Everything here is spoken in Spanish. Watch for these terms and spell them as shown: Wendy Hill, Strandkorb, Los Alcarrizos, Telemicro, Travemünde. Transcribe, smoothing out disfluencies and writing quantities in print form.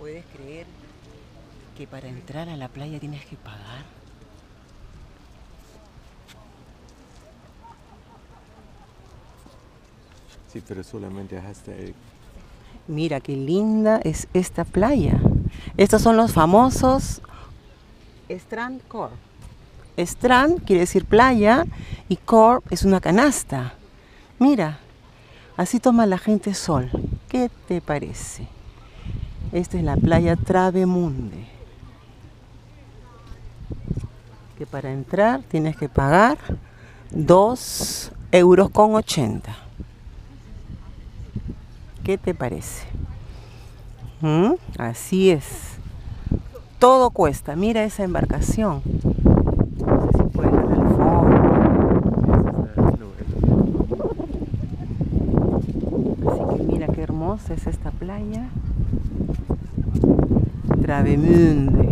¿Puedes creer que para entrar a la playa tienes que pagar? Sí, pero solamente hasta ahí. Mira qué linda es esta playa. Estos son los famosos Strandkorb. Strand quiere decir playa y korb es una canasta. Mira, así toma la gente sol. ¿Qué te parece? Esta es la playa Travemünde. Que para entrar tienes que pagar 2,80 €. ¿Qué te parece? Así es. Todo cuesta. Mira esa embarcación. No sé si pueden ver al fondo. Así que mira qué hermosa es esta playa. Travemünde.